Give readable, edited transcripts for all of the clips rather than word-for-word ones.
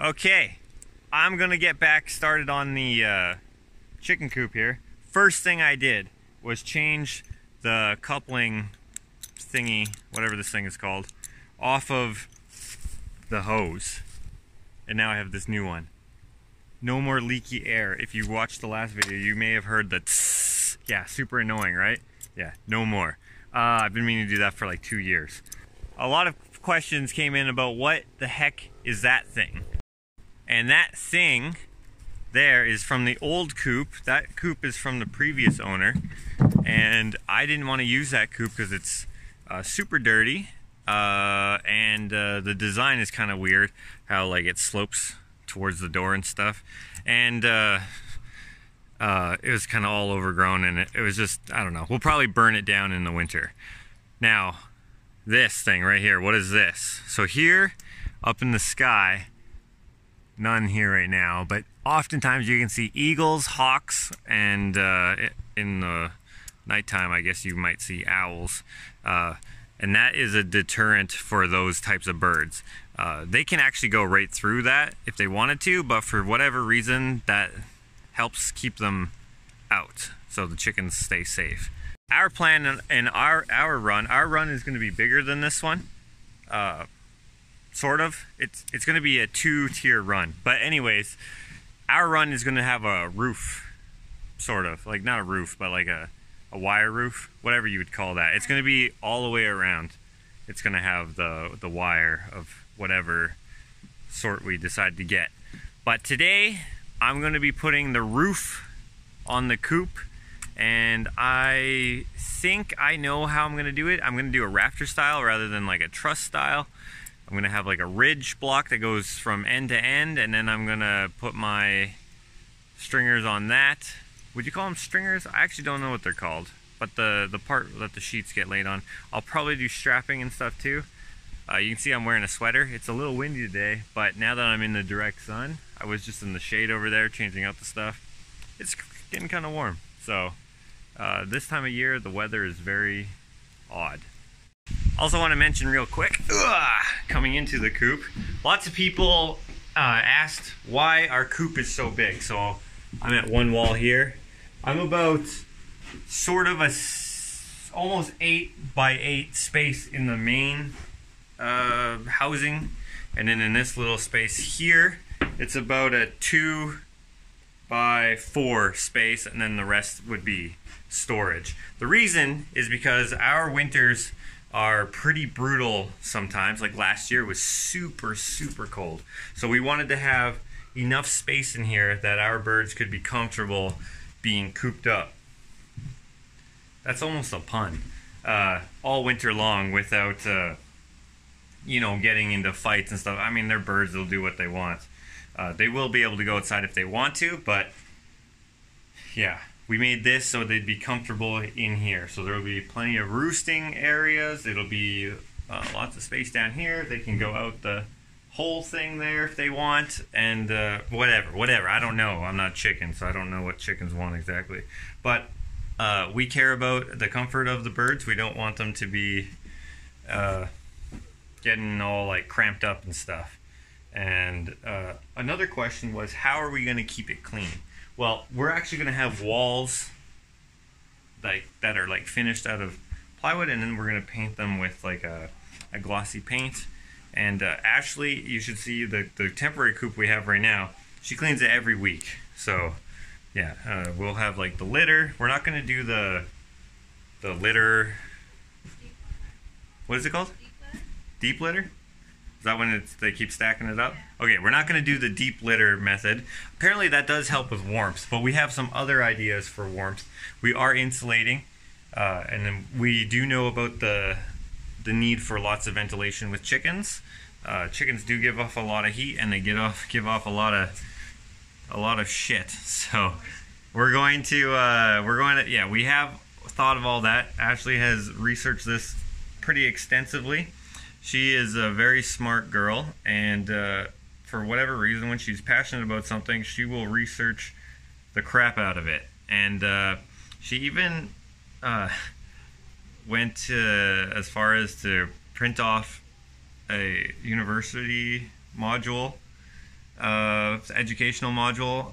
Okay, I'm gonna get back started on the chicken coop here. First thing I did was change the coupling thingy, whatever this thing is called, off of the hose. And now I have this new one. No more leaky air. If you watched the last video, you may have heard the tss. Yeah, super annoying, right? Yeah, no more. I've been meaning to do that for like 2 years. A lot of questions came in about what the heck is that thing? And that thing there is from the old coop. That coop is from the previous owner. And I didn't want to use that coop because it's super dirty. And the design is kind of weird, how like it slopes towards the door and stuff. And it was kind of all overgrown, and it was just, I don't know. We'll probably burn it down in the winter. Now, this thing right here, what is this? So here, up in the sky, none here right now, but oftentimes you can see eagles, hawks, and in the nighttime, I guess you might see owls. And that is a deterrent for those types of birds. They can actually go right through that if they wanted to, but for whatever reason, that helps keep them out so the chickens stay safe. Our plan and our run is going to be bigger than this one, sort of. It's going to be a two-tier run. But anyways, our run is going to have a roof, sort of. Like, not a roof, but like a wire roof, whatever you would call that. It's going to be all the way around. It's going to have the wire of whatever sort we decide to get. But today, I'm going to be putting the roof on the coop, and I think I know how I'm going to do it. I'm going to do a rafter style rather than like a truss style. I'm going to have like a ridge block that goes from end to end, and then I'm going to put my stringers on that. Would you call them stringers? I actually don't know what they're called, but the part that the sheets get laid on. I'll probably do strapping and stuff too. You can see I'm wearing a sweater. It's a little windy today, but now that I'm in the direct sun, I was just in the shade over there changing out the stuff. It's getting kind of warm. So this time of year, the weather is very odd. Also want to mention real quick, coming into the coop, lots of people asked why our coop is so big. So I'm at one wall here. I'm about sort of almost 8 by 8 space in the main housing, and then in this little space here, it's about a 2 by 4 space, and then the rest would be storage. The reason is because our winters are pretty brutal sometimes. Like last year was super, super cold. So we wanted to have enough space in here that our birds could be comfortable being cooped up. That's almost a pun. All winter long without, you know, getting into fights and stuff. I mean, they're birds, they'll do what they want. They will be able to go outside if they want to, but yeah. We made this so they'd be comfortable in here. So there'll be plenty of roosting areas. It'll be lots of space down here. They can go out the whole thing there if they want, and whatever. I don't know. I'm not chicken, so I don't know what chickens want exactly. But we care about the comfort of the birds. We don't want them to be getting all like cramped up and stuff. And another question was, how are we going to keep it clean? Well, we're actually going to have walls that are like finished out of plywood, and then we're going to paint them with like a glossy paint. And Ashley, you should see the temporary coop we have right now. She cleans it every week. So yeah, we'll have like the litter. We're not going to do the litter. What is it called? Deep litter? Is that when they keep stacking it up? Okay, we're not going to do the deep litter method. Apparently that does help with warmth, but we have some other ideas for warmth. We are insulating, and then we do know about the need for lots of ventilation with chickens. Chickens do give off a lot of heat, and they give off a lot of shit. So we're going to yeah, we have thought of all that. Ashley has researched this pretty extensively. She is a very smart girl, and for whatever reason, when she's passionate about something, she will research the crap out of it. And she even went to, as far as to print off a university module of educational module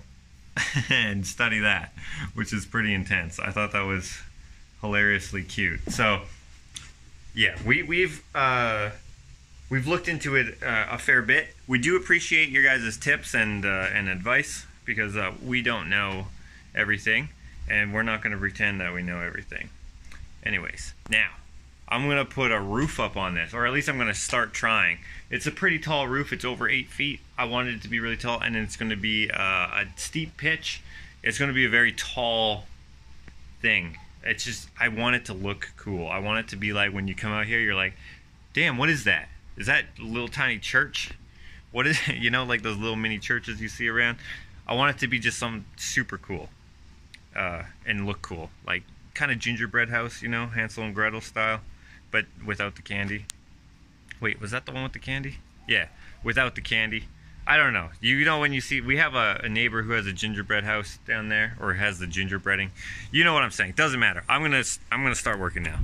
and study that, which is pretty intense. I thought that was hilariously cute. So yeah, we've looked into it a fair bit. We do appreciate your guys' tips and advice, because we don't know everything, and we're not going to pretend that we know everything. Anyways, now I'm going to put a roof up on this, or at least I'm going to start trying. It's a pretty tall roof. It's over 8 feet. I wanted it to be really tall, and it's going to be a steep pitch. It's going to be a very tall thing. It's just, I want it to look cool. I want it to be like, when you come out here, you're like, damn, what is that? Is that a little tiny church? What is it? You know, like those little mini churches you see around? I want it to be just something super cool and look cool. Like kind of gingerbread house, you know, Hansel and Gretel style, but without the candy. Wait, was that the one with the candy? Yeah, without the candy. I don't know. You know, when you see, we have a neighbor who has a gingerbread house down there, or has the gingerbreading. You know what I'm saying? Doesn't matter. I'm gonna start working now.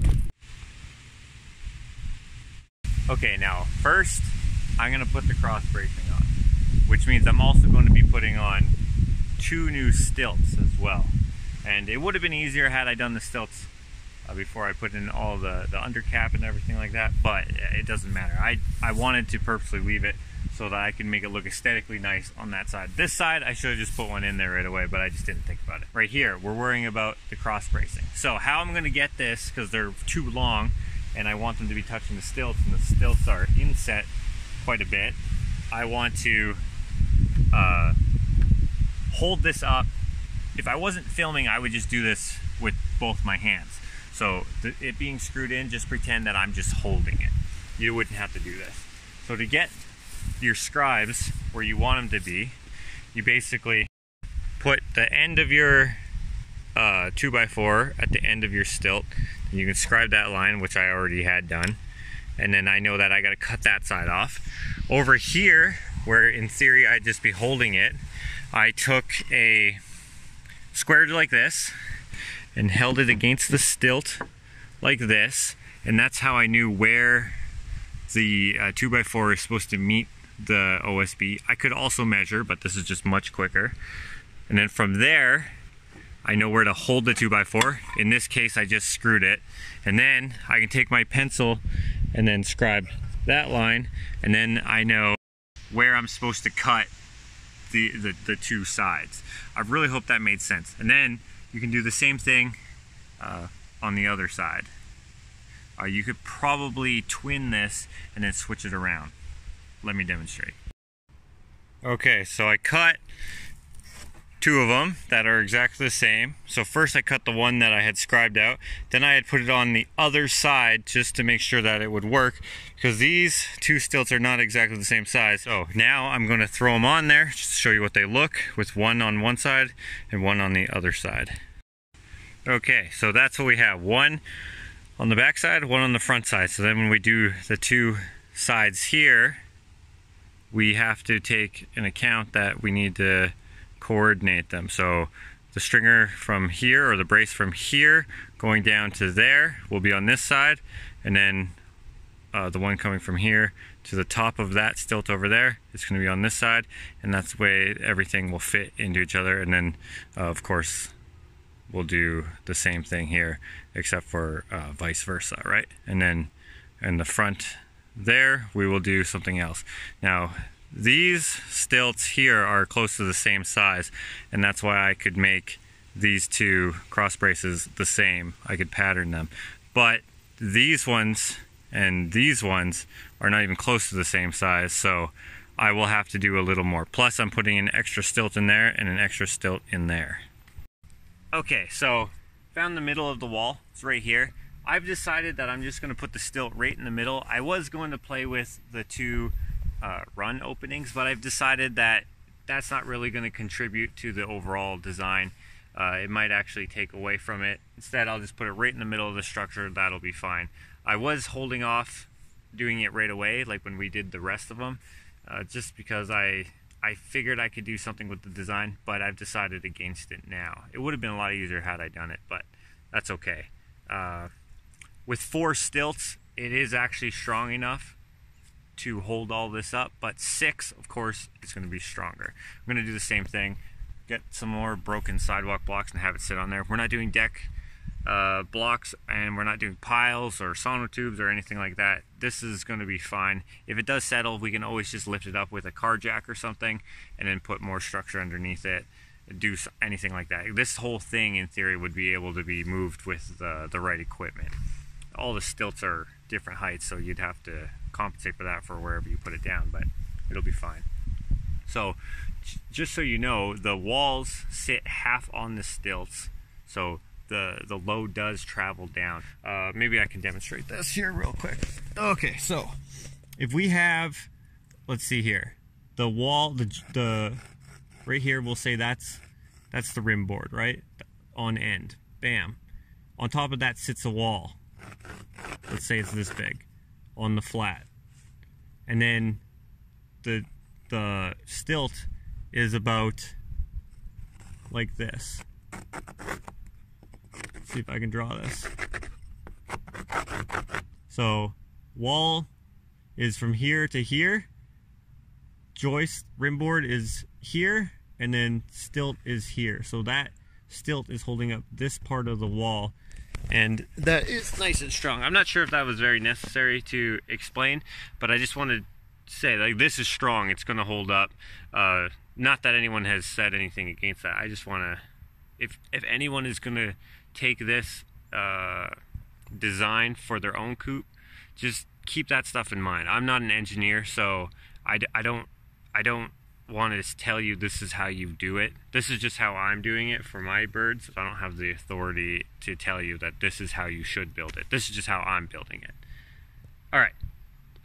Okay, now first I'm gonna put the cross bracing on, which means I'm also going to be putting on 2 new stilts as well. And it would have been easier had I done the stilts before I put in all the undercap and everything like that, but it doesn't matter. I wanted to purposely leave it so that I can make it look aesthetically nice on that side. This side, I should have just put one in there right away, but I just didn't think about it. Right here, we're worrying about the cross bracing. So how I'm gonna get this, because they're too long and I want them to be touching the stilts, and the stilts are inset quite a bit, I want to hold this up. If I wasn't filming, I would just do this with both my hands. So it being screwed in, just pretend that I'm just holding it. You wouldn't have to do this. So to get your scribes where you want them to be, you basically put the end of your 2x4 at the end of your stilt, and you can scribe that line, which I already had done. And then I know that I gotta cut that side off. Over here, where in theory I'd just be holding it, I took a square like this and held it against the stilt like this, and that's how I knew where the 2x4 is supposed to meet the OSB. I could also measure, but this is just much quicker. And then from there, I know where to hold the 2x4. In this case, I just screwed it. And then I can take my pencil and then scribe that line, and then I know where I'm supposed to cut the 2 sides. I really hope that made sense. And then you can do the same thing on the other side. You could probably twin this and then switch it around. Let me demonstrate. Okay, so I cut 2 of them that are exactly the same. So first I cut the one that I had scribed out, then I had put it on the other side just to make sure that it would work, because these 2 stilts are not exactly the same size. So now I'm going to throw them on there just to show you what they look, with one on one side and one on the other side. Okay, so that's what we have. One on the back side, one on the front side. So then when we do the 2 sides here, we have to take an account that we need to coordinate them. So the stringer from here, or the brace from here going down to there, will be on this side, and then the one coming from here to the top of that stilt over there, it's going to be on this side, and that's the way everything will fit into each other. And then of course we'll do the same thing here, except for vice versa, right? And then in the front there, we will do something else. Now these stilts here are close to the same size, and that's why I could make these 2 cross braces the same. I could pattern them. But these ones and these ones are not even close to the same size, so I will have to do a little more. Plus I'm putting an extra stilt in there and an extra stilt in there. Okay, so found the middle of the wall. It's right here. I've decided that I'm just going to put the stilt right in the middle. I was going to play with the 2 run openings, but I've decided that that's not really going to contribute to the overall design. It might actually take away from it. Instead, I'll just put it right in the middle of the structure. That'll be fine. I was holding off doing it right away, like when we did the rest of them, just because I figured I could do something with the design, but I've decided against it now. It would have been a lot easier had I done it, but that's okay. With 4 stilts, it is actually strong enough to hold all this up, but 6, of course, is going to be stronger. I'm going to do the same thing, get some more broken sidewalk blocks and have it sit on there. We're not doing deck blocks, and we're not doing piles or sonotubes or anything like that. This is going to be fine. If it does settle, we can always just lift it up with a car jack or something and then put more structure underneath it, do anything like that. This whole thing, in theory, would be able to be moved with the right equipment. All the stilts are different heights, so you'd have to compensate for that for wherever you put it down, but it'll be fine. So just so you know, the walls sit half on the stilts, so the load does travel down. Maybe I can demonstrate this here real quick. Okay, so if we have, let's see here, the wall, the right here, we'll say that's the rim board, right? On end, bam. On top of that sits a wall. Let's say it's this big on the flat. And then the stilt is about like this. See if I can draw this. So wall is from here to here, joist rim board is here, and then stilt is here. So that stilt is holding up this part of the wall, and that is nice and strong. I'm not sure if that was very necessary to explain, but I just wanted to say, like, this is strong. It's going to hold up. Not that anyone has said anything against that. I just want to, if anyone is going to take this design for their own coop, just keep that stuff in mind. I'm not an engineer, so I don't want to tell you this is how you do it. This is just how I'm doing it for my birds. I don't have the authority to tell you that this is how you should build it. This is just how I'm building it. All right,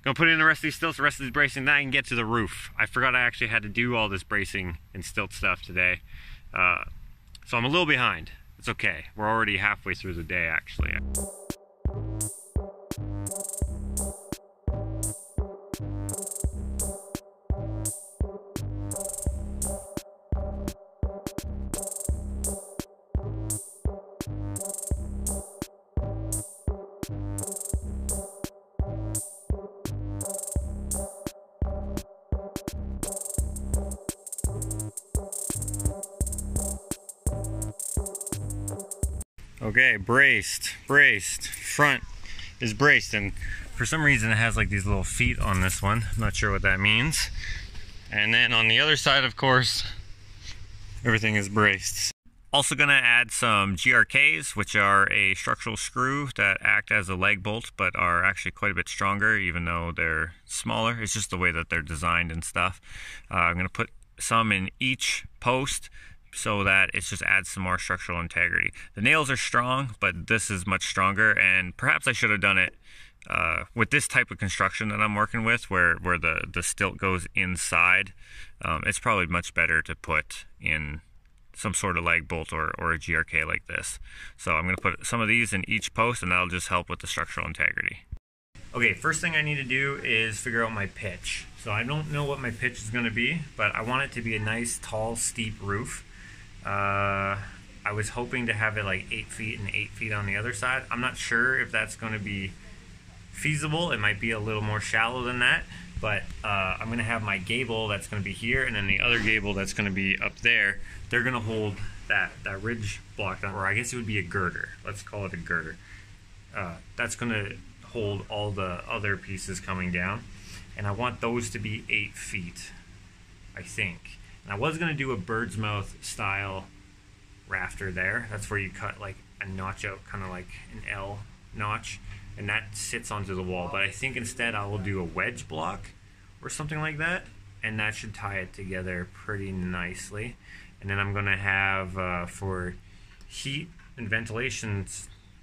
gonna put in the rest of these stilts, the rest of these bracing, then I can get to the roof. I forgot I actually had to do all this bracing and stilt stuff today, so I'm a little behind. It's okay. We're already halfway through the day, actually. Okay, braced. Front is braced, and for some reason it has like these little feet on this one. I'm not sure what that means. And then on the other side, of course, everything is braced. Also gonna add some GRKs, which are a structural screw that act as a leg bolt, but are actually quite a bit stronger, even though they're smaller. It's just the way that they're designed and stuff. I'm gonna put some in each post, so that it just adds some more structural integrity. The nails are strong, but this is much stronger, and perhaps I should have done it with this type of construction that I'm working with, where the stilt goes inside. It's probably much better to put in some sort of leg bolt or a GRK like this. So I'm gonna put some of these in each post, and that'll just help with the structural integrity. Okay, first thing I need to do is figure out my pitch. So I don't know what my pitch is gonna be, but I want it to be a nice, tall, steep roof. I was hoping to have it like 8 feet and 8 feet on the other side. I'm not sure if that's going to be feasible. It might be a little more shallow than that, but I'm going to have my gable that's going to be here, and then the other gable that's going to be up there. They're going to hold that ridge block down, or I guess it would be a girder. Let's call it a girder. That's going to hold all the other pieces coming down, and I want those to be 8 feet, I think. I was going to do a bird's mouth style rafter there. That's where you cut like a notch out, kind of like an L notch, and that sits onto the wall. But I think instead I will do a wedge block or something like that, and that should tie it together pretty nicely. And then I'm going to have, for heat and ventilation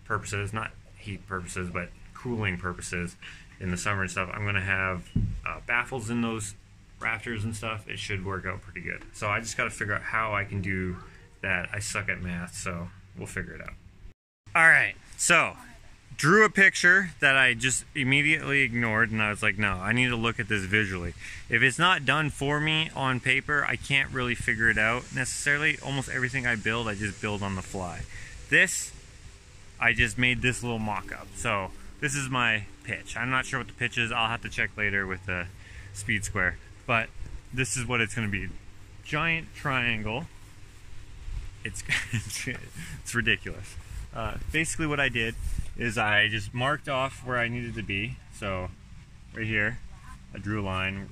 purposes, not heat purposes, but cooling purposes in the summer and stuff, I'm going to have baffles in those rafters and stuff. It should work out pretty good. So I just got to figure out how I can do that. I suck at math, so we'll figure it out. All right, so drew a picture that I just immediately ignored, and I was like, no, I need to look at this visually. If it's not done for me on paper, I can't really figure it out necessarily. Almost everything I build, I just build on the fly. This, I just made this little mock-up. So this is my pitch. I'm not sure what the pitch is. I'll have to check later with the speed square, but this is what it's going to be. Giant triangle. It's ridiculous. Basically what I did is I just marked off where I needed to be. So right here, I drew a line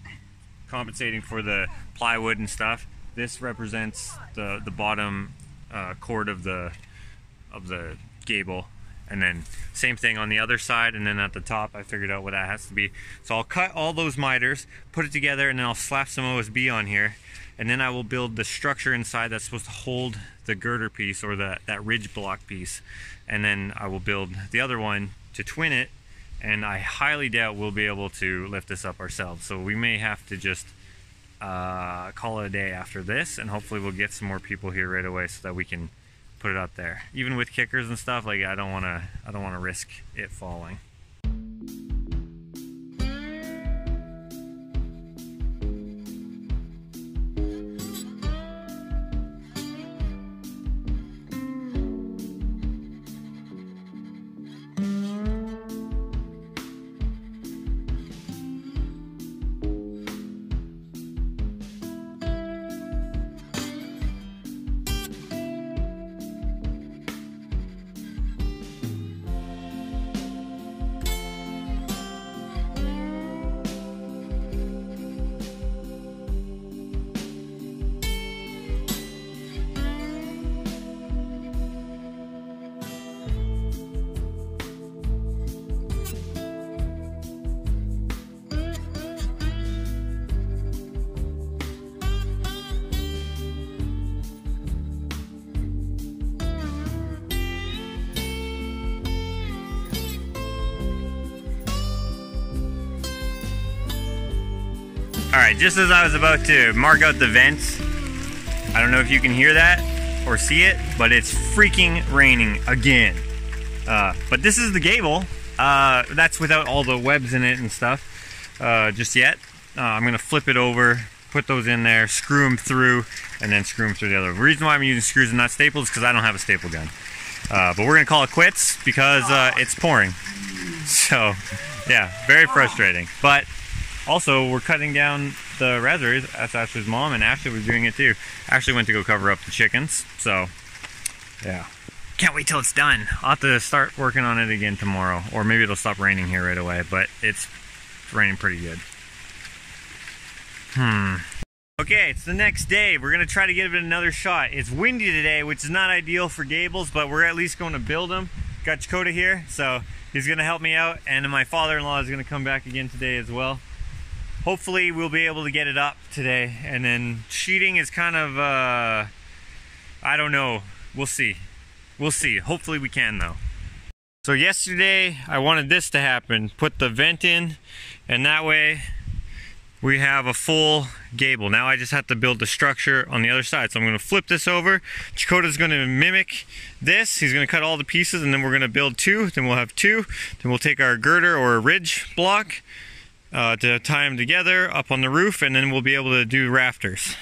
compensating for the plywood and stuff. This represents the bottom chord of the gable, and then same thing on the other side, and then at the top I figured out what that has to be. So I'll cut all those miters, put it together, and then I'll slap some OSB on here, and then I will build the structure inside that's supposed to hold the girder piece, or that ridge block piece, and then I will build the other one to twin it. And I highly doubt we'll be able to lift this up ourselves, so we may have to just call it a day after this, and hopefully we'll get some more people here right away so that we can put it up there. Even with kickers and stuff, like I don't wanna risk it falling. Alright, just as I was about to mark out the vents, I don't know if you can hear that or see it, but it's freaking raining again. But this is the gable. That's without all the webs in it and stuff just yet. I'm going to flip it over, put those in there, screw them through, and then screw them through the other. The reason why I'm using screws and not staples is because I don't have a staple gun. But we're going to call it quits because it's pouring. So, yeah, very frustrating. But also, we're cutting down the raspberries. That's Ashley's mom, and Ashley was doing it too. Ashley went to go cover up the chickens, so yeah. Can't wait till it's done. I'll have to start working on it again tomorrow, or maybe it'll stop raining here right away, but it's raining pretty good. Okay, it's the next day. We're gonna try to give it another shot. It's windy today, which is not ideal for gables, but we're at least going to build them. Got Dakota here, so he's gonna help me out, and my father-in-law is gonna come back again today as well. Hopefully we'll be able to get it up today, and then sheeting is kind of, I don't know, we'll see, hopefully we can though. So yesterday I wanted this to happen, put the vent in, and that way we have a full gable. Now I just have to build the structure on the other side, so I'm going to flip this over, Dakota's going to mimic this, he's going to cut all the pieces, and then we're going to build two, then we'll have two, then we'll take our girder or ridge block, to tie them together up on the roof, and then we'll be able to do rafters.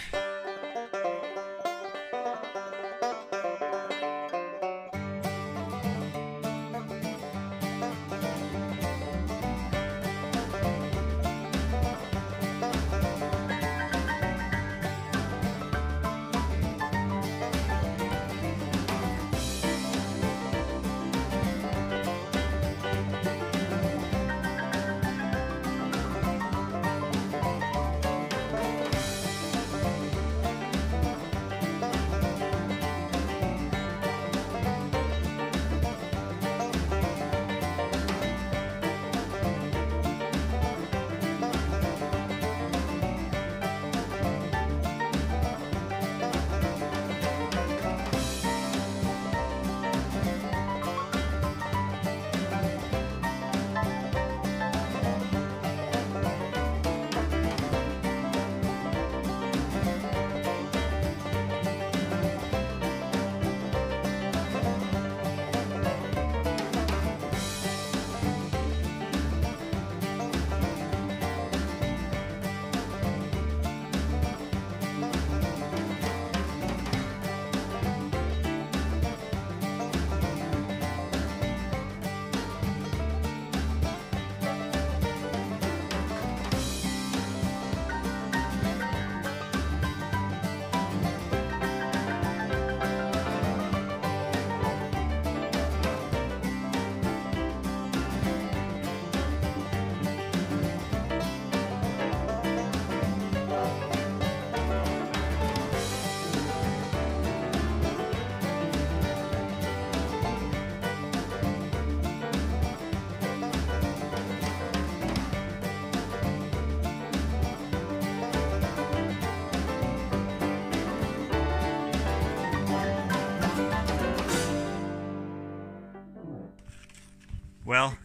Well,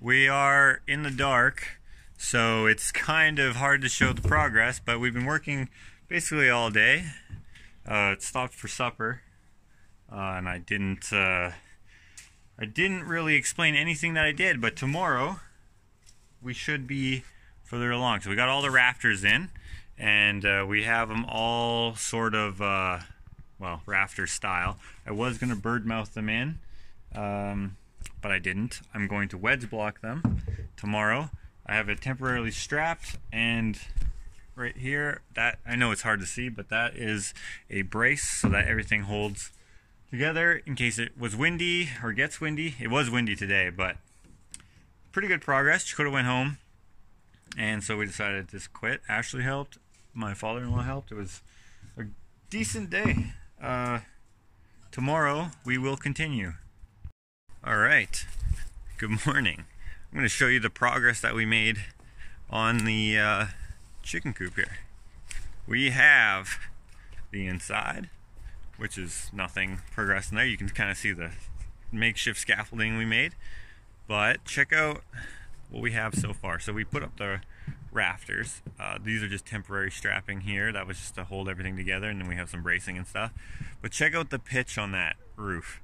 we are in the dark, so it's kind of hard to show the progress, but we've been working basically all day. It stopped for supper, and I didn't really explain anything that I did, but tomorrow we should be further along. So we got all the rafters in, and we have them all sort of, well, rafter style. I was going to bird mouth them in, but I didn't. I'm going to wedge block them tomorrow. I have it temporarily strapped, and right here, that, I know it's hard to see, but that is a brace so that everything holds together in case it was windy or gets windy. It was windy today, but pretty good progress. Dakota went home, and so we decided to just quit. Ashley helped, my father-in-law helped. It was a decent day. Tomorrow we will continue. Alright, good morning. I'm going to show you the progress that we made on the chicken coop here. We have the inside, which is nothing progressing there. You can kind of see the makeshift scaffolding we made, but check out what we have so far. So we put up the rafters. These are just temporary strapping here. That was just to hold everything together, and then we have some bracing and stuff. But check out the pitch on that roof.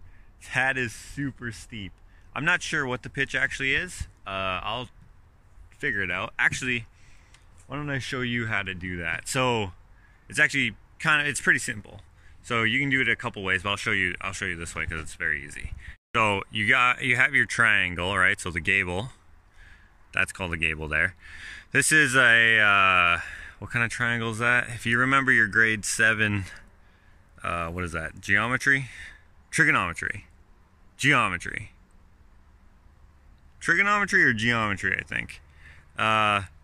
That is super steep. I'm not sure what the pitch actually is. I'll figure it out. Actually, why don't I show you how to do that? So it's actually kind of, it's pretty simple. So you can do it a couple ways, but I'll show you this way because it's very easy. So you have your triangle, right? So the gable, that's called a gable there. This is a what kind of triangle is that? If you remember your grade 7, what is that? Geometry, trigonometry, geometry. Trigonometry or geometry, I think.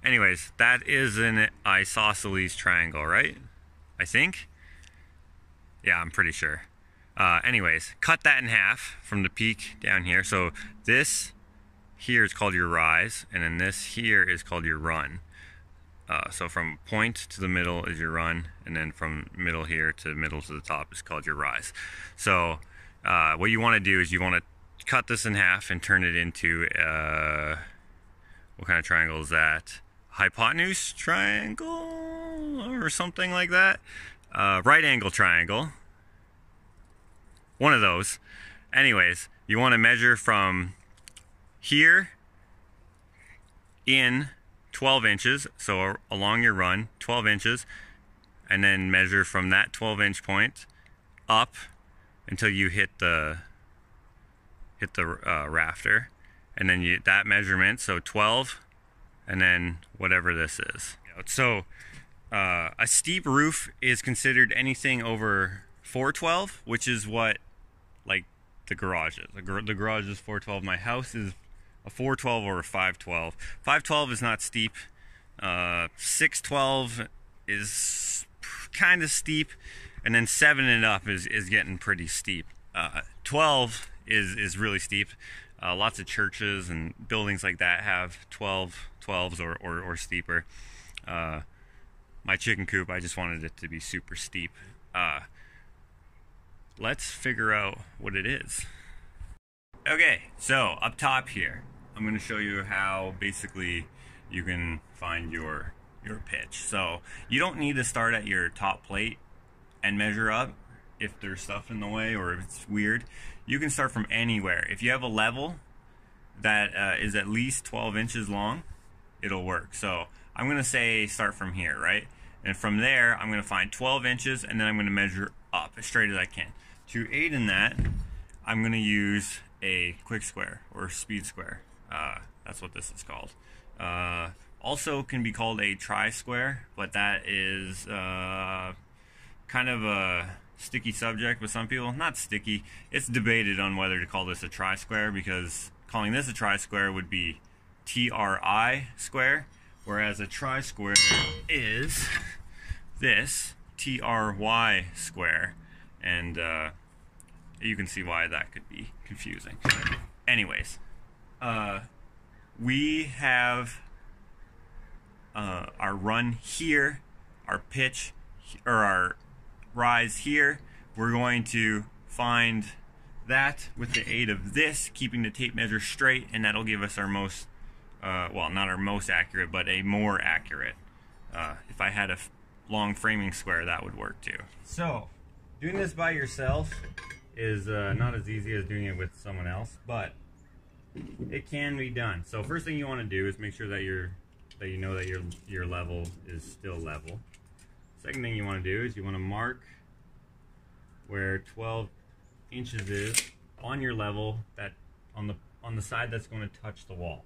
Anyways, that is an isosceles triangle, right? I think. Yeah, I'm pretty sure. Anyways, cut that in half from the peak down here. So this here is called your rise, and then this here is called your run. So from point to the middle is your run, and then from middle here to middle to the top is called your rise. So what you want to do is you want to cut this in half and turn it into what kind of triangle is that? Hypotenuse triangle or something like that? Right angle triangle. One of those. Anyways, you want to measure from here in 12 inches, so along your run, 12 inches, and then measure from that 12-inch point up until you hit the rafter, and then that measurement, so 12, and then whatever this is. So a steep roof is considered anything over 412, which is what, like, the garage is. The garage is 412. My house is a 412 or a 512. 512 is not steep. 612 is kind of steep, and then 7 and up is getting pretty steep. 12 is really steep. Lots of churches and buildings like that have 12s or steeper. My chicken coop, I just wanted it to be super steep. Let's figure out what it is. Okay, so up top here, I'm going to show you how basically you can find your pitch. So you don't need to start at your top plate and measure up. If there's stuff in the way or if it's weird, you can start from anywhere. If you have a level that is at least 12 inches long, it'll work. So I'm going to say start from here, right? And from there, I'm going to find 12 inches, and then I'm going to measure up as straight as I can. To aid in that, I'm going to use a quick square or speed square. That's what this is called. Also can be called a tri square, but that is kind of a sticky subject with some people. Not sticky. It's debated on whether to call this a tri-square, because calling this a tri-square would be TRI square, whereas a tri-square is this TRY square, and you can see why that could be confusing. Anyways, we have our run here, our pitch, or our rise here. We're going to find that with the aid of this, keeping the tape measure straight, and that'll give us our most, well, not our most accurate, but a more accurate. If I had a long framing square, that would work too. So, doing this by yourself is not as easy as doing it with someone else, but it can be done. So first thing you want to do is make sure that your level is still level. Second thing you want to do is you want to mark where 12 inches is on your level, that on the side that's going to touch the wall.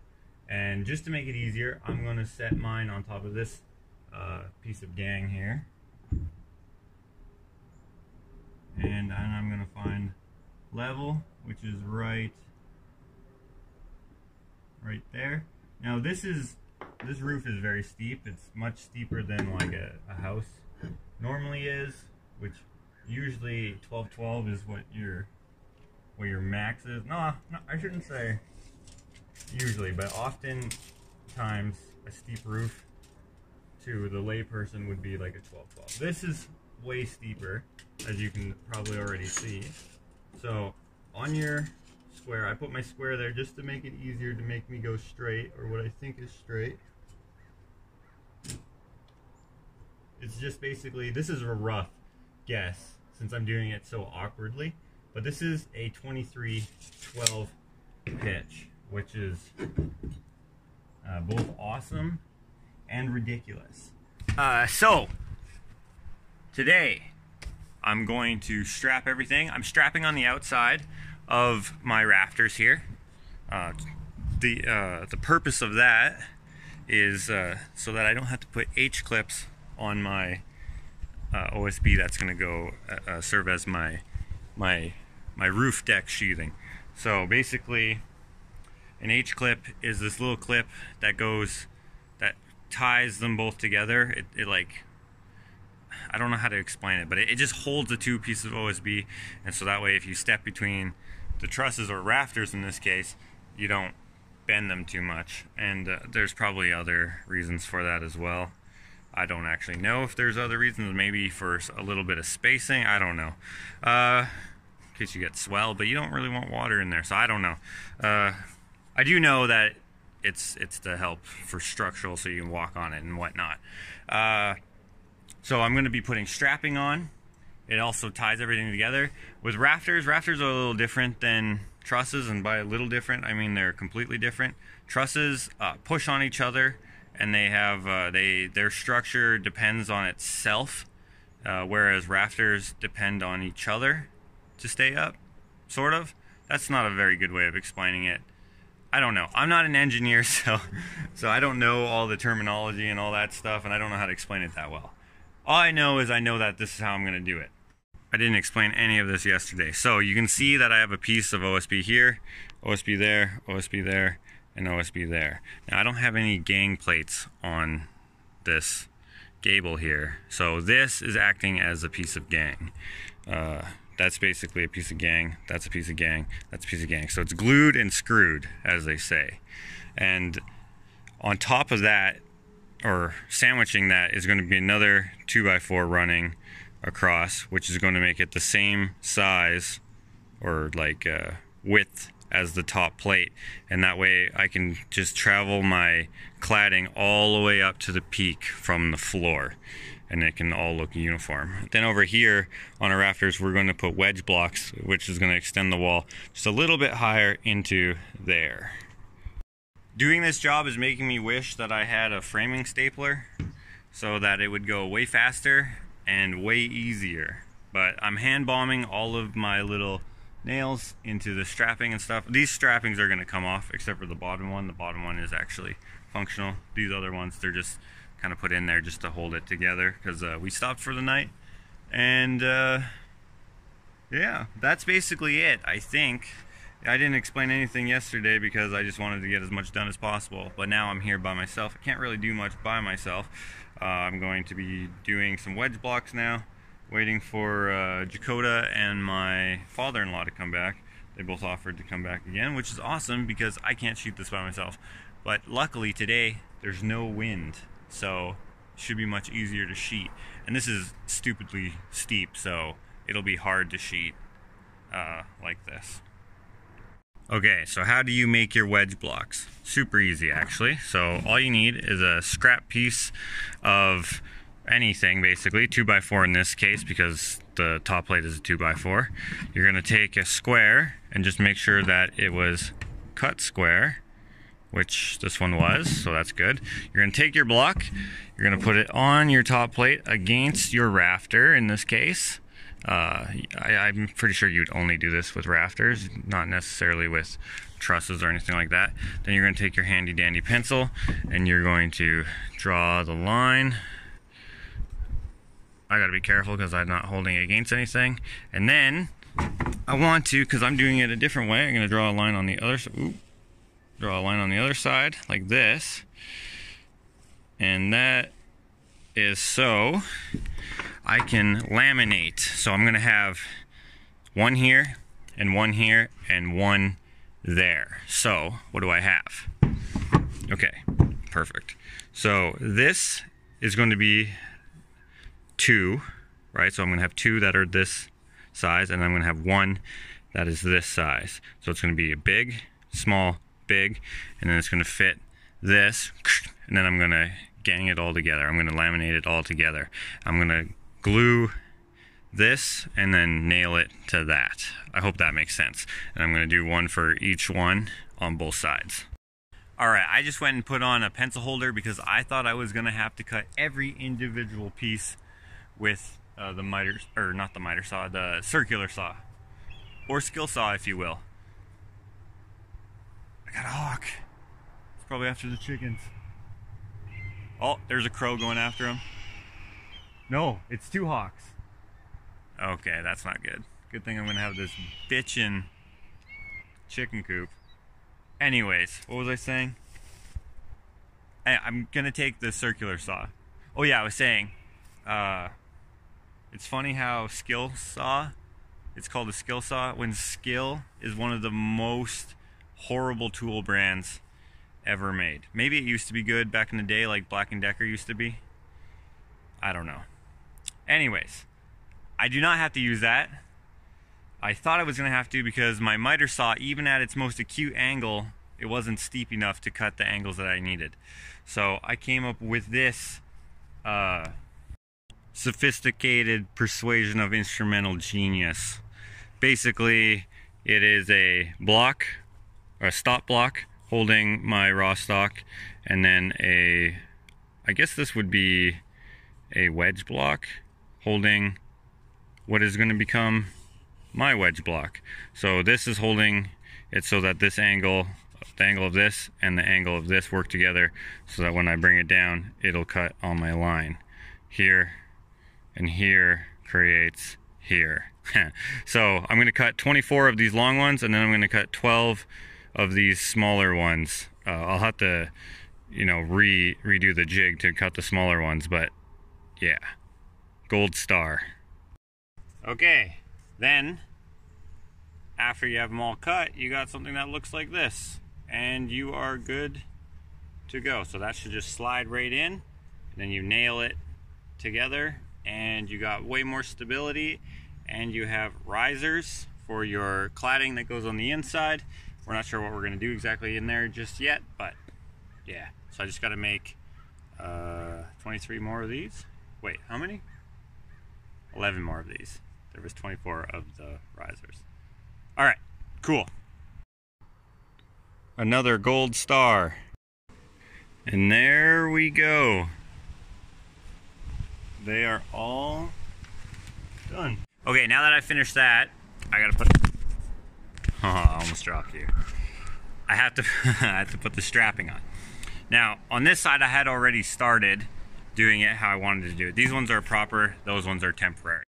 And just to make it easier, I'm going to set mine on top of this piece of gang here, and I'm going to find level, which is right there. Now this roof is very steep. It's much steeper than like a house normally is, which usually 12-12 is what your max is. No, I shouldn't say usually, but oftentimes a steep roof to the layperson would be like a 12-12. This is way steeper, as you can probably already see. So on your square, I put my square there just to make it easier to make me go straight, or what I think is straight. It's just basically, this is a rough guess since I'm doing it so awkwardly, but this is a 23-12 pitch, which is both awesome and ridiculous. So today I'm going to strap everything. I'm strapping on the outside of my rafters here. The purpose of that is so that I don't have to put H-clips on my OSB that's going to go serve as my roof deck sheathing. So basically, an H-clip is this little clip that goes, that ties them both together. It like, I don't know how to explain it, but it just holds the two pieces of OSB, and so that way if you step between the trusses or rafters in this case, you don't bend them too much. And there's probably other reasons for that as well. I don't actually know if there's other reasons, maybe for a little bit of spacing, I don't know. In case you get swell, but you don't really want water in there, so I don't know. I do know that it's to help for structural, so you can walk on it and whatnot. So I'm going to be putting strapping on. It also ties everything together. With rafters, rafters are a little different than trusses, and by a little different, I mean they're completely different. Trusses push on each other, and they have their structure depends on itself, whereas rafters depend on each other to stay up, sort of. That's not a very good way of explaining it. I don't know. I'm not an engineer, so I don't know all the terminology and all that stuff, and I don't know how to explain it that well. All I know is I know that this is how I'm going to do it. I didn't explain any of this yesterday. So you can see that I have a piece of OSB here, OSB there, OSB there, and OSB there. Now I don't have any gang plates on this gable here, so this is acting as a piece of gang. That's basically a piece of gang, that's a piece of gang, that's a piece of gang. So it's glued and screwed, as they say. And on top of that, or sandwiching that, is going to be another 2x4 running across, which is going to make it the same size, or like width, as the top plate. And that way I can just travel my cladding all the way up to the peak from the floor, and it can all look uniform. Then over here on our rafters, we're going to put wedge blocks, which is going to extend the wall just a little bit higher into there. Doing this job is making me wish that I had a framing stapler, so that it would go way faster and way easier. But I'm hand bombing all of my little nails into the strapping and stuff. These strappings are going to come off, except for the bottom one. The bottom one is actually functional. These other ones, they're just kind of put in there just to hold it together, because we stopped for the night. And yeah, that's basically it, I think. I didn't explain anything yesterday because I just wanted to get as much done as possible, but now I'm here by myself. I can't really do much by myself. I'm going to be doing some wedge blocks now, waiting for Dakota and my father-in-law to come back. They both offered to come back again, which is awesome because I can't shoot this by myself. But luckily today, there's no wind, so it should be much easier to sheet. And this is stupidly steep, so it'll be hard to sheet. like this. Okay, so how do you make your wedge blocks? Super easy, actually. So all you need is a scrap piece of anything, basically 2x4 in this case, because the top plate is a 2x4. You're gonna take a square and just make sure that it was cut square, which this one was, so that's good. You're gonna take your block, you're gonna put it on your top plate against your rafter in this case. I'm pretty sure you'd only do this with rafters, not necessarily with trusses or anything like that. Then you're gonna take your handy dandy pencil and you're going to draw the line. I gotta be careful because I'm not holding it against anything. And then I want to, because I'm doing it a different way, I'm gonna draw a line on the other side. Draw a line on the other side like this, and that is so I can laminate. So I'm gonna have one here and one here and one there. So what do I have? Okay, perfect. So this is going to be two, right? So I'm gonna have two that are this size, and I'm gonna have one that is this size. So it's gonna be a big, small, big, and then it's gonna fit this, and then I'm gonna gang it all together. I'm gonna laminate it all together. I'm gonna glue this and then nail it to that. I hope that makes sense. And I'm gonna do one for each one on both sides. Alright, I just went and put on a pencil holder because I thought I was gonna have to cut every individual piece with the miter, or not the miter saw, the circular saw, or skill saw if you will. I got a hawk. It's probably after the chickens. Oh, there's a crow going after him. No, it's two hawks. Okay, that's not good. Good thing I'm gonna have this bitchin' chicken coop. Anyways, what was I saying? I'm gonna take the circular saw. Oh yeah, I was saying, it's funny how skill saw, it's called a skill saw, when skill is one of the most horrible tool brands ever made. Maybe it used to be good back in the day, like Black & Decker used to be. I don't know. Anyways, I do not have to use that. I thought I was gonna have to because my miter saw, even at its most acute angle, it wasn't steep enough to cut the angles that I needed. So I came up with this sophisticated persuasion of instrumental genius. Basically, it is a block, a stop block holding my raw stock, and then a, I guess this would be a wedge block holding what is going to become my wedge block. So this is holding it so that this angle, the angle of this and the angle of this work together so that when I bring it down, it'll cut on my line. Here and here creates here. So I'm going to cut 24 of these long ones, and then I'm going to cut 12 of these smaller ones. I'll have to, you know, redo the jig to cut the smaller ones, but yeah, gold star. Okay, then after you have them all cut, you got something that looks like this, and you are good to go. So that should just slide right in, and then you nail it together, and you got way more stability, and you have risers for your cladding that goes on the inside. We're not sure what we're going to do exactly in there just yet, but yeah. So I just got to make 23 more of these. Wait, how many? 11 more of these. There was 24 of the risers. All right, cool. Another gold star. And there we go. They are all done. Okay, now that I finished that, I got to put... Oh, I almost dropped you. I have to put the strapping on. Now, on this side I had already started doing it how I wanted to do it. These ones are proper, those ones are temporary.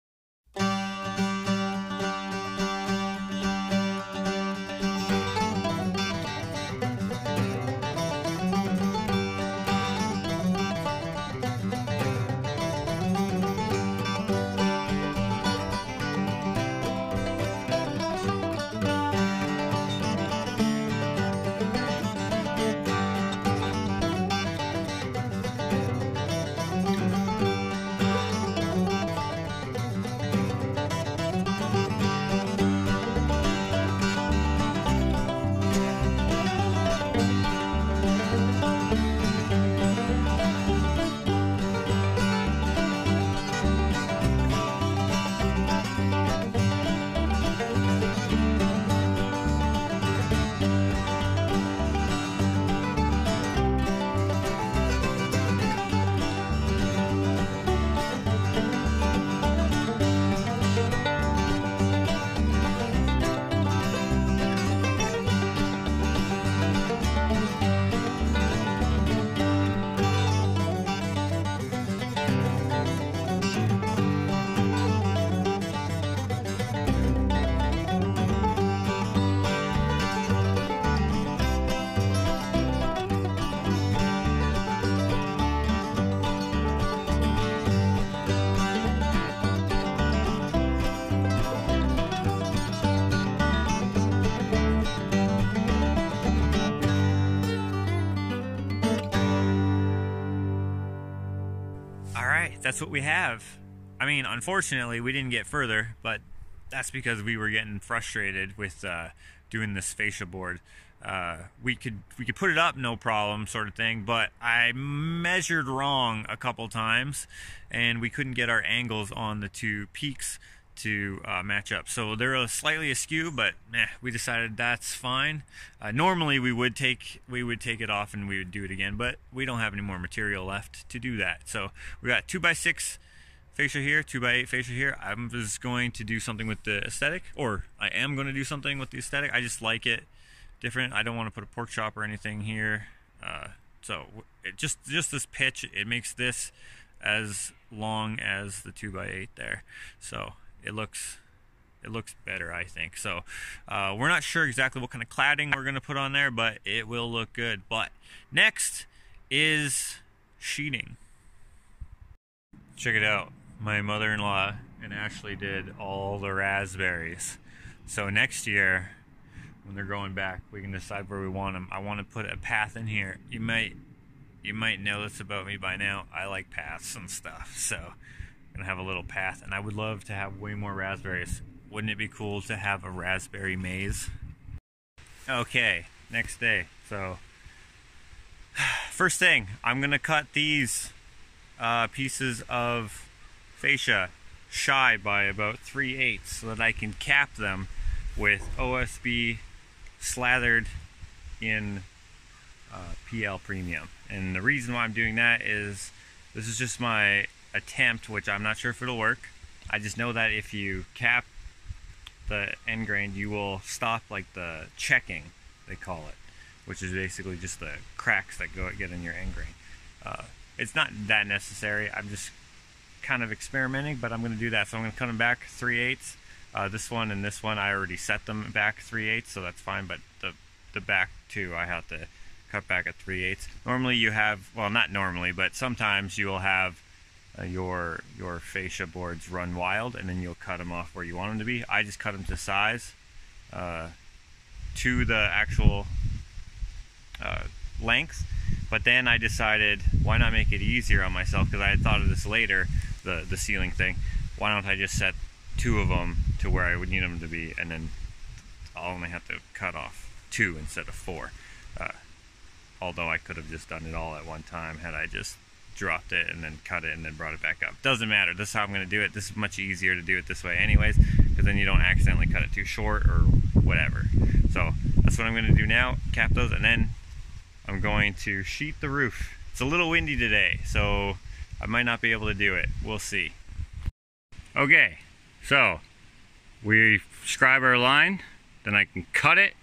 that's what we have. I mean, unfortunately, we didn't get further, but that's because we were getting frustrated with doing this fascia board. We could put it up, no problem, sort of thing, but I measured wrong a couple times, and we couldn't get our angles on the two peaks to match up. So they're slightly askew, but we decided that's fine. Normally we would take it off and we would do it again, but we don't have any more material left to do that. So we got 2x6 fascia here, 2x8 fascia here. I'm just going to do something with the aesthetic, or I am going to do something with the aesthetic. I just like it different. I don't want to put a pork chop or anything here. So it just this pitch, it makes this as long as the 2x8 there. So it looks better, I think. So we're not sure exactly what kind of cladding we're gonna put on there, but it will look good. But next is sheeting. Check it out. My mother-in-law and Ashley did all the raspberries. So next year, when they're growing back, we can decide where we want them. I want to put a path in here. You might know this about me by now. I like paths and stuff, so gonna have a little path, and I would love to have way more raspberries. Wouldn't it be cool to have a raspberry maze? Okay, next day. So first thing, I'm gonna cut these pieces of fascia shy by about 3/8 so that I can cap them with OSB slathered in PL Premium. And the reason why I'm doing that is this is just my attempt, which I'm not sure if it'll work. I just know that if you cap the end grain, you will stop like the checking, they call it, which is basically just the cracks that get in your end grain. It's not that necessary. I'm just kind of experimenting, but I'm going to do that. So I'm going to cut them back 3/8. This one and this one, I already set them back 3/8, so that's fine. But the back two, I have to cut back at 3/8. Normally you have, well, not normally, but sometimes you will have your fascia boards run wild, and then you'll cut them off where you want them to be. I just cut them to size, to the actual length. But then I decided, why not make it easier on myself? Because I had thought of this later, the ceiling thing. Why don't I just set two of them to where I would need them to be, and then I'll only have to cut off 2 instead of 4. Although I could have just done it all at one time had I just dropped it and then cut it and then brought it back up. Doesn't matter. This is how I'm going to do it. This is much easier to do it this way anyways, because then you don't accidentally cut it too short or whatever. So that's what I'm going to do now, cap those, and then I'm going to sheet the roof. It's a little windy today, so I might not be able to do it. We'll see. Okay, so we scribe our line, then I can cut it.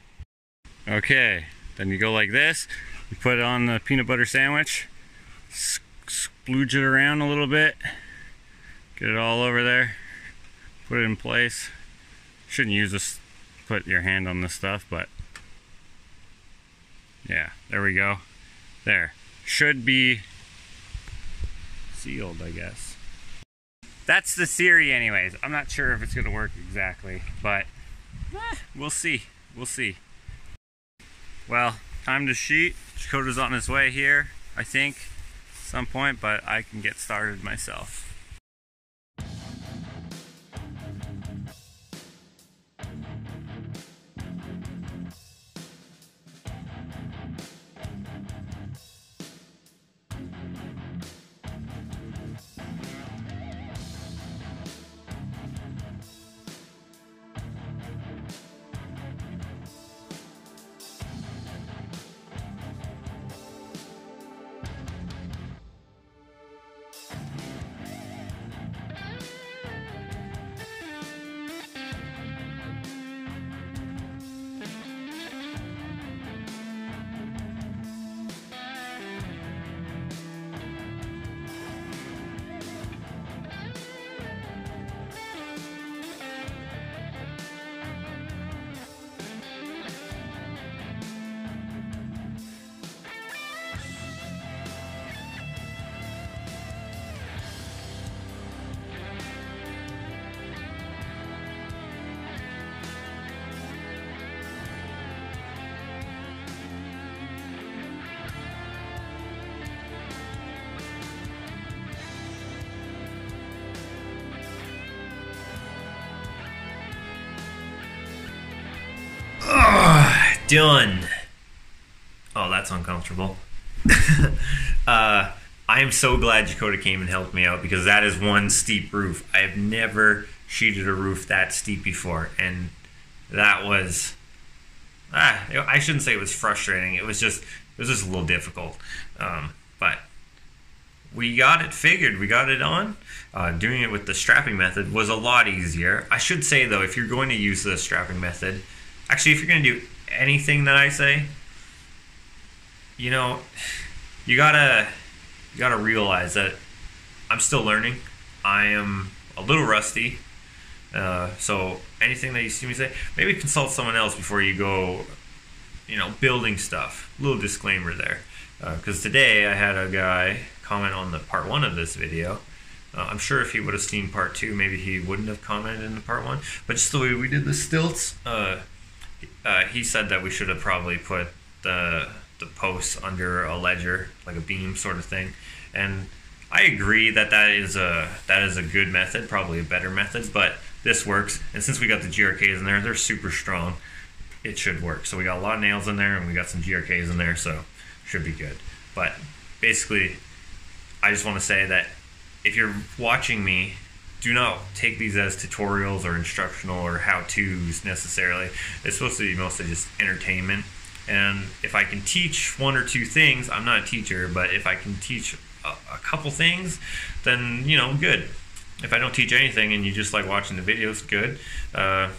Okay, then you go like this. You put it on the peanut butter sandwich. Splooge it around a little bit, get it all over there, put it in place. Shouldn't use this, put your hand on this stuff, but yeah, there we go. There, should be sealed, I guess. That's the theory anyways. I'm not sure if it's gonna work exactly, but we'll see, we'll see. Well, time to sheet. Dakota's on his way here, I think, some point, but I can get started myself. done. Oh, that's uncomfortable. I am so glad Dakota came and helped me out, because that is one steep roof. I have never sheeted a roof that steep before, and that was, I shouldn't say it was frustrating. It was just a little difficult, but we got it figured. We got it on. Doing it with the strapping method was a lot easier. I should say, though, if you're going to use the strapping method, actually, if you're going to do anything that I say, you know, you gotta realize that I'm still learning. I am a little rusty. So anything that you see me say, maybe consult someone else before you go, you know, building stuff. Little disclaimer there, because today I had a guy comment on the part one of this video. I'm sure if he would have seen part two, maybe he wouldn't have commented in the part one. But just the way we did the stilts, he said that we should have probably put the posts under a ledger, like a beam sort of thing. And I agree that that is a good method, probably a better method, but this works. And since we got the GRKs in there, they're super strong. It should work. So we got a lot of nails in there, and we got some GRKs in there, so should be good. But basically, I just want to say that if you're watching me, do not take these as tutorials or instructional or how-tos necessarily. It's supposed to be mostly just entertainment. And if I can teach one or two things, I'm not a teacher, but if I can teach a couple things, then, you know, good. If I don't teach anything and you just like watching the videos, good. Yeah,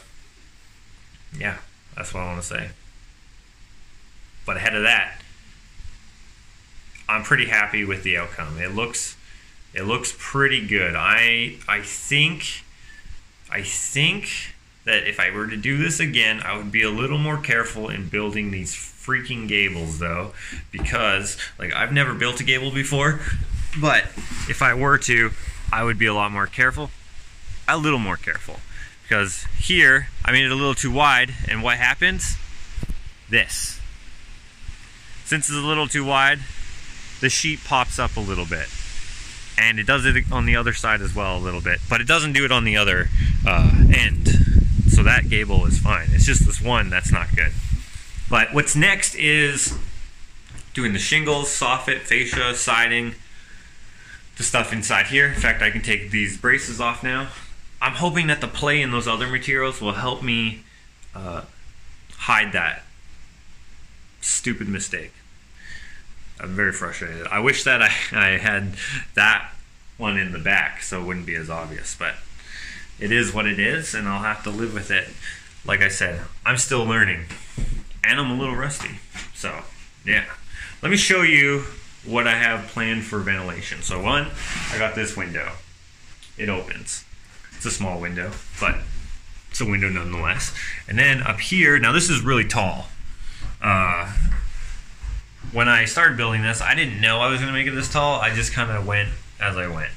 that's what I want to say. But ahead of that, I'm pretty happy with the outcome. It looks pretty good. I think that if I were to do this again, I would be a little more careful in building these freaking gables, though, because, like, I've never built a gable before, but if I were to, I would be a lot more careful, a little more careful, because here I made it a little too wide, and what happens? This. Since it's a little too wide, the sheet pops up a little bit. And it does it on the other side as well a little bit, but it doesn't do it on the other end. So that gable is fine. It's just this one that's not good. But what's next is doing the shingles, soffit, fascia, siding, the stuff inside here. In fact, I can take these braces off now. I'm hoping that the play in those other materials will help me hide that stupid mistake. I'm very frustrated. I wish that I had that one in the back so it wouldn't be as obvious, but it is what it is, and I'll have to live with it. Like I said, I'm still learning, and I'm a little rusty. So, yeah. Let me show you what I have planned for ventilation. So one, I got this window. It opens. It's a small window, but it's a window nonetheless. And then up here, now this is really tall. When I started building this, I didn't know I was going to make it this tall. I just kind of went as I went.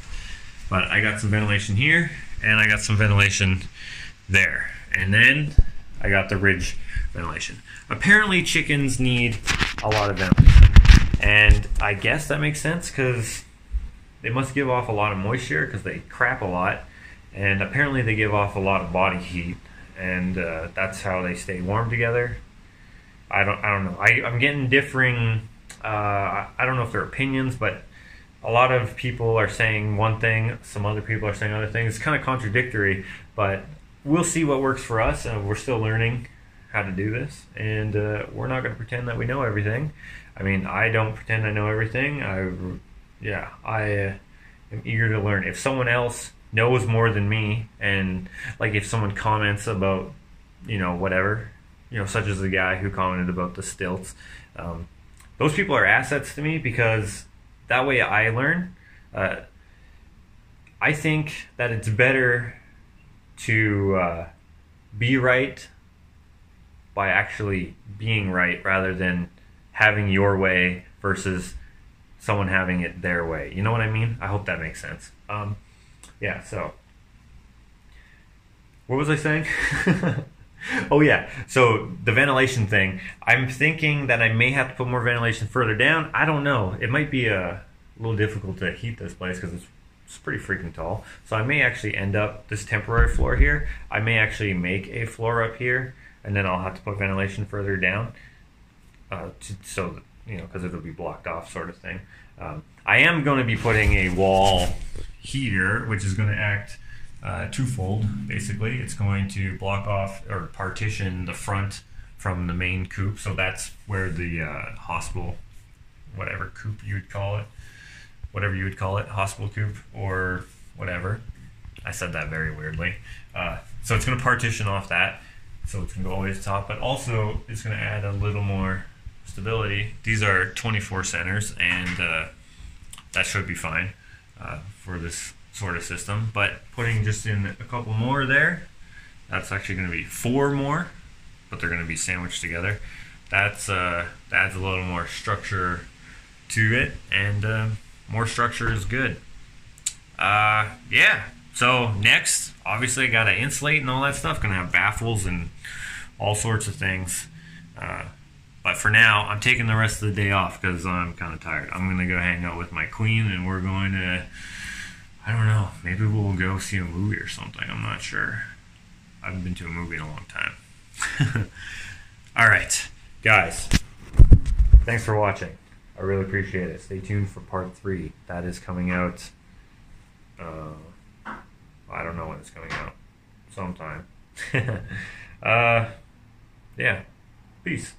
But I got some ventilation here, and I got some ventilation there. And then I got the ridge ventilation. Apparently chickens need a lot of ventilation. And I guess that makes sense, because they must give off a lot of moisture, because they crap a lot. And apparently they give off a lot of body heat. And that's how they stay warm together. I don't know. I'm getting differing, I don't know if they're opinions, but a lot of people are saying one thing, some other people are saying other things. It's kind of contradictory, but we'll see what works for us. We're still learning how to do this, and we're not going to pretend that we know everything. I mean, I don't pretend I know everything. I am eager to learn. If someone else knows more than me, and like if someone comments about, you know, whatever, you know, such as the guy who commented about the stilts. Those people are assets to me, because that way I learn. I think that it's better to be right by actually being right, rather than having your way versus someone having it their way. You know what I mean? I hope that makes sense. Yeah, so what was I saying? Oh yeah, so the ventilation thing. I'm thinking that I may have to put more ventilation further down. I don't know. It might be a little difficult to heat this place, because it's pretty freaking tall. So I may actually end up this temporary floor here. I may actually make a floor up here and then I'll have to put ventilation further down, so that, you know, because it'll be blocked off, sort of thing. I am going to be putting a wall heater, which is going to act twofold, basically. It's going to block off or partition the front from the main coop, so that's where the hospital, whatever coop you would call it, hospital coop or whatever. I said that very weirdly. So it's going to partition off that, so it's going to go all the way to the top, but also it's going to add a little more stability. These are 24 centers, and that should be fine for this sort of system. But putting just in a couple more there, that's actually going to be 4 more, but they're going to be sandwiched together. That's that adds a little more structure to it, and more structure is good. Yeah. So next, obviously I gotta insulate and all that stuff. Gonna have baffles and all sorts of things. But for now, I'm taking the rest of the day off because I'm kind of tired. I'm gonna go hang out with my queen, and we're going to, I don't know, maybe we'll go see a movie or something. I'm not sure. I haven't been to a movie in a long time. All right, guys, thanks for watching. I really appreciate it. Stay tuned for part 3. That is coming out, I don't know when it's coming out. Sometime. Yeah. Peace.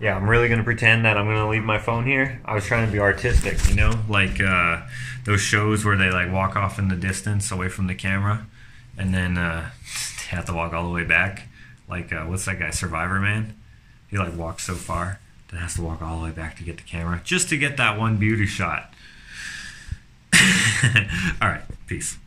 Yeah, I'm really gonna pretend that I'm gonna leave my phone here. I was trying to be artistic, you know, like those shows where they like walk off in the distance away from the camera, and then they have to walk all the way back. Like what's that guy, Survivor Man? He like walks so far that has to walk all the way back to get the camera, just to get that one beauty shot. All right, peace.